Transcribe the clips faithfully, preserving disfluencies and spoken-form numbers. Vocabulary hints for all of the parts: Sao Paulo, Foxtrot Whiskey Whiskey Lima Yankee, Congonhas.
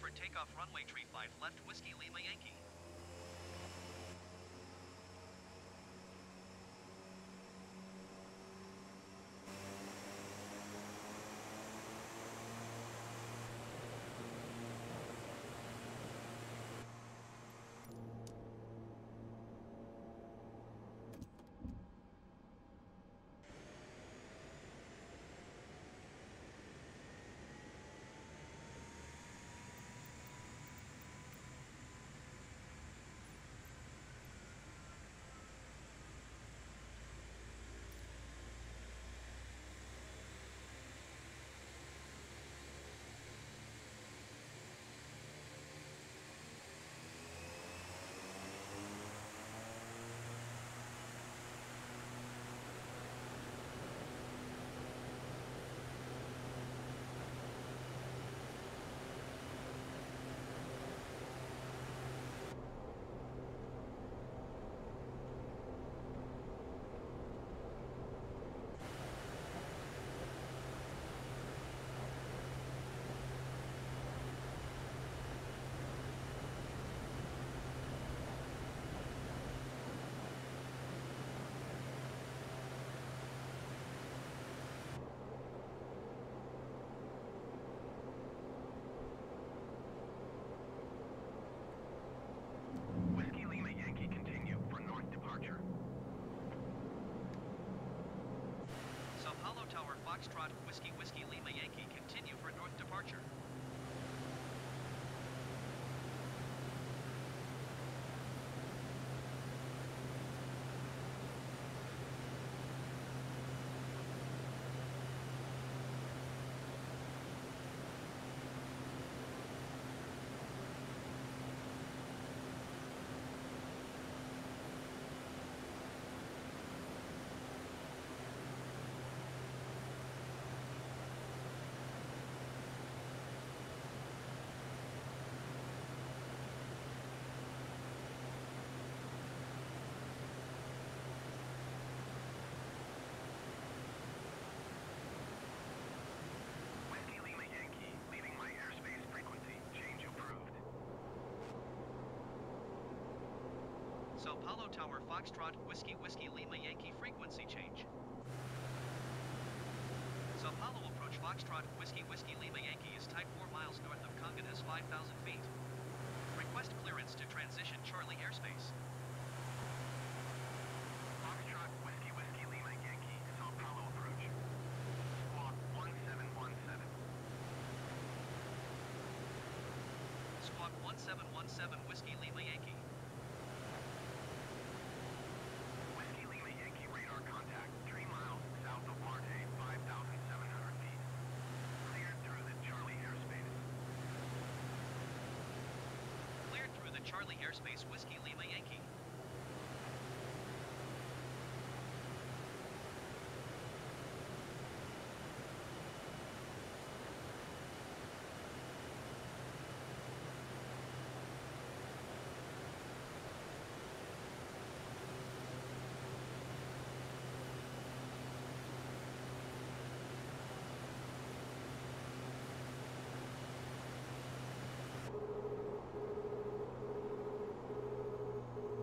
for takeoff runway tree five left Whiskey Lima Yankee. Tower Foxtrot Whiskey Whiskey Lima Yankee, continue for north departure. Sao Paulo Tower Foxtrot Whiskey Whiskey Lima Yankee, frequency change. Sao Paulo approach Foxtrot Whiskey Whiskey Lima Yankee is tied four miles north of Congonhas, five thousand feet. Request clearance to transition Charlie airspace. Foxtrot Whiskey Whiskey Lima Yankee, Sao Paulo approach. Squawk one seven one seven. Squawk one seven one seven Whiskey Lima Yankee. Charlie airspace Whiskey Lima Yankee. Thank you.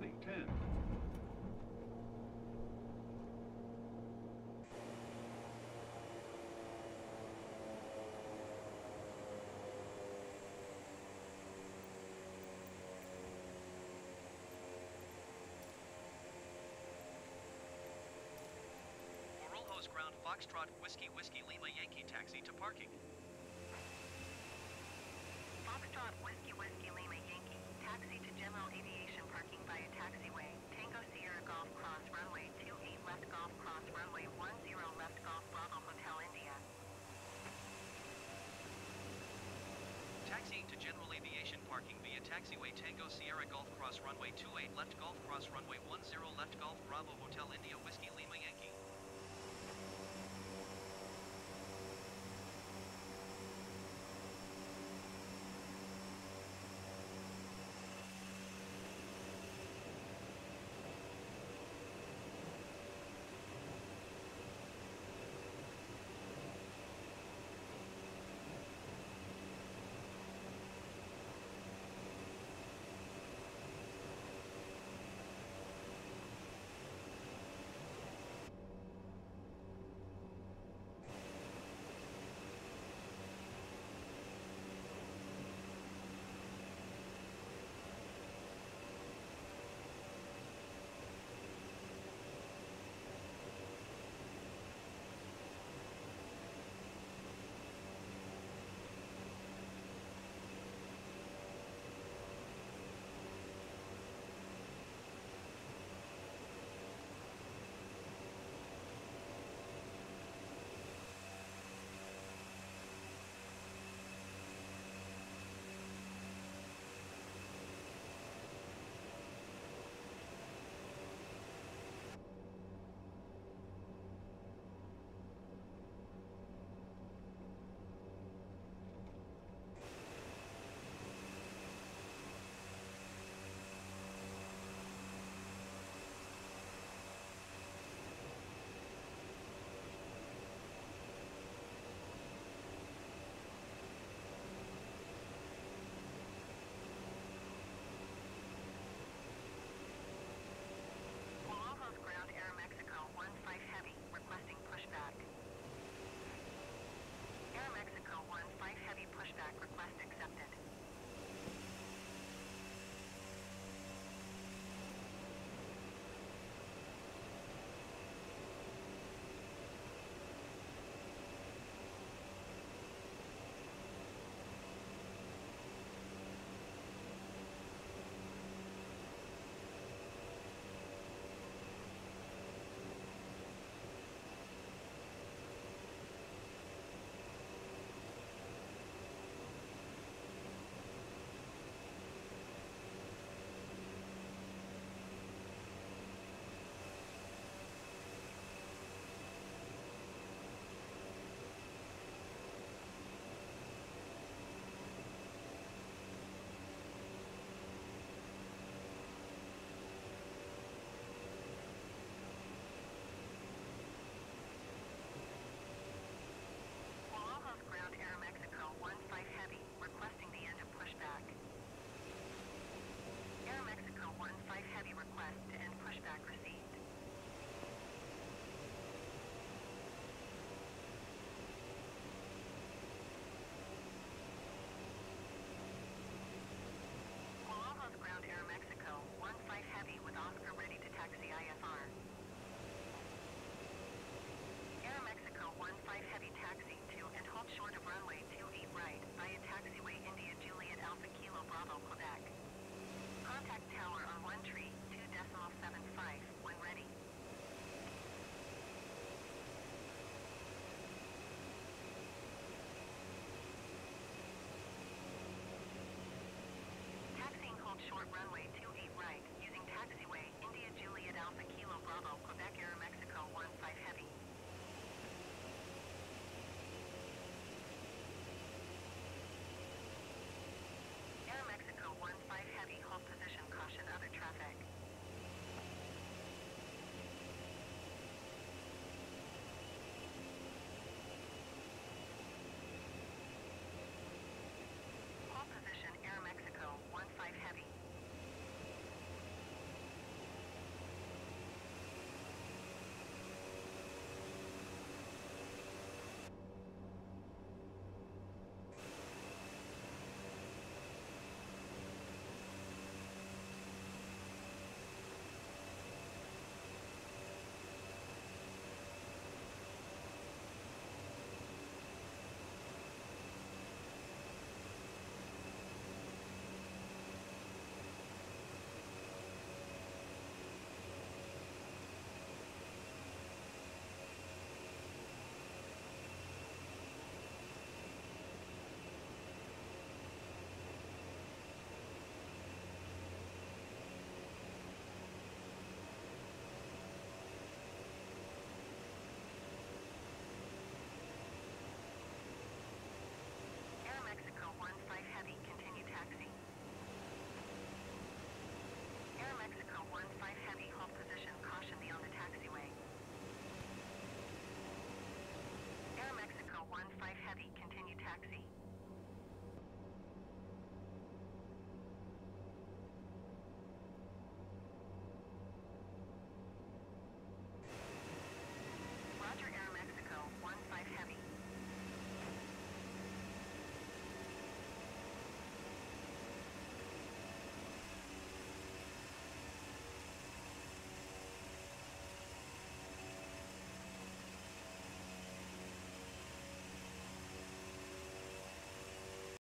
running ten. Morolho's ground Foxtrot Whiskey Whiskey Lima Yankee taxi to parking. Foxtrot Whiskey Whiskey Lima Yankee, taxi to General Aviation parking via taxiway, Tango Sierra Golf Cross Runway two eight left Golf Cross Runway ten left Golf Bravo Hotel India. Taxiing to General Aviation parking via taxiway Tango Sierra Golf Cross Runway two eight left Golf Cross Runway ten left Golf Bravo Hotel India Whiskey Lima